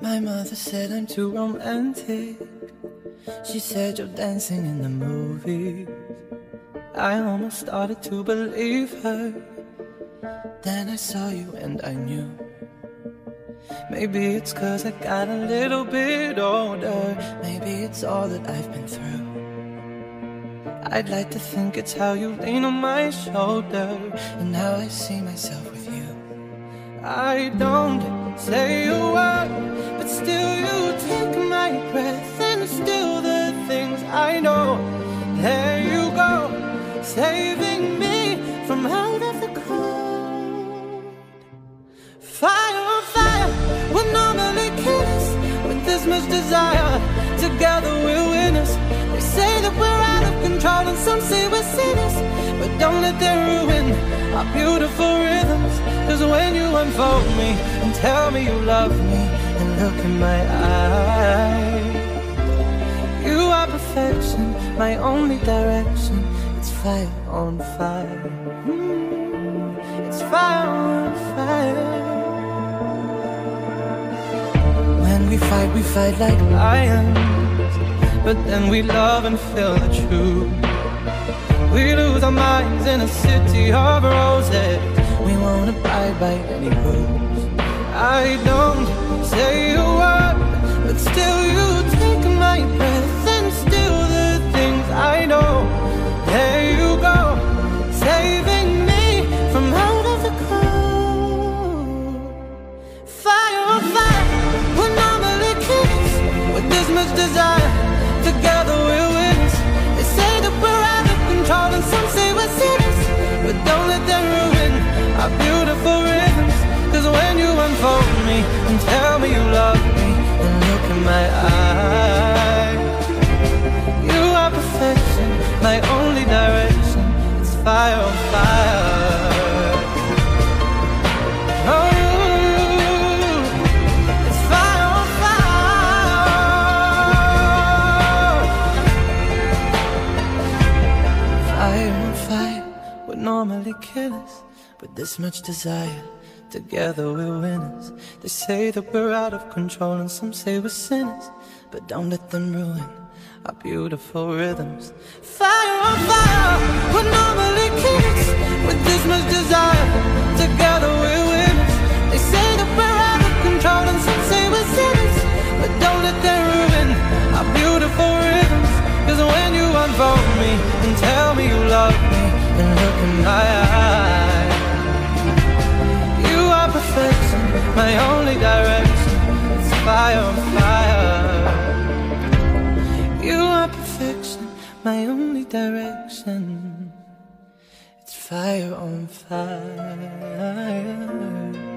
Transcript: My mother said I'm too romantic. She said you're dancing in the movies. I almost started to believe her. Then I saw you and I knew. Maybe it's 'cause I got a little bit older. Maybe it's all that I've been through. I'd like to think it's how you lean on my shoulder, and now I see myself with you. I don't say a word, but still you take my breath, and still the things I know. There you go, saving me from out of the cold. Fire on fire, we'll normally kiss with this much desire. Together we're winners. They say that we're out of control, and some say we're sinners, but don't let them ruin our beautiful rhythms. 'Cause when you unfold me and tell me you love me and look in my eyes, you are perfection, my only direction. It's fire on fire. It's fire on fire. When we fight like lions, but then we love and feel the truth. We lose our minds in a city of roses. We won't abide by any rules. I don't say a word, but still you take my breath, and still the things I know. There you go, saving me from out of the cold. Fire on fire, we'll normally kiss with this much desire. Together we're winners. They say that we're out of control, and some say we're sinners, but don't let them ruin our beautiful rhythms. 'Cause when you unfold me and tell me you love me and look in my eyes, you are perfection, my only direction. It's fire on fire. Normally kill us, but this much desire. Together we're winners. They say that we're out of control, and some say we're sinners, but don't let them ruin our beautiful rhythms. Fire on fire, we're normally kids with this much desire. Together we're winners. They say that we're out of control, and some say we're sinners, but don't let them ruin our beautiful rhythms. 'Cause when you unfold me and tell me you love me and look in my eyes, you are perfection, my only direction. It's fire on fire. You are perfection, my only direction. It's fire on fire.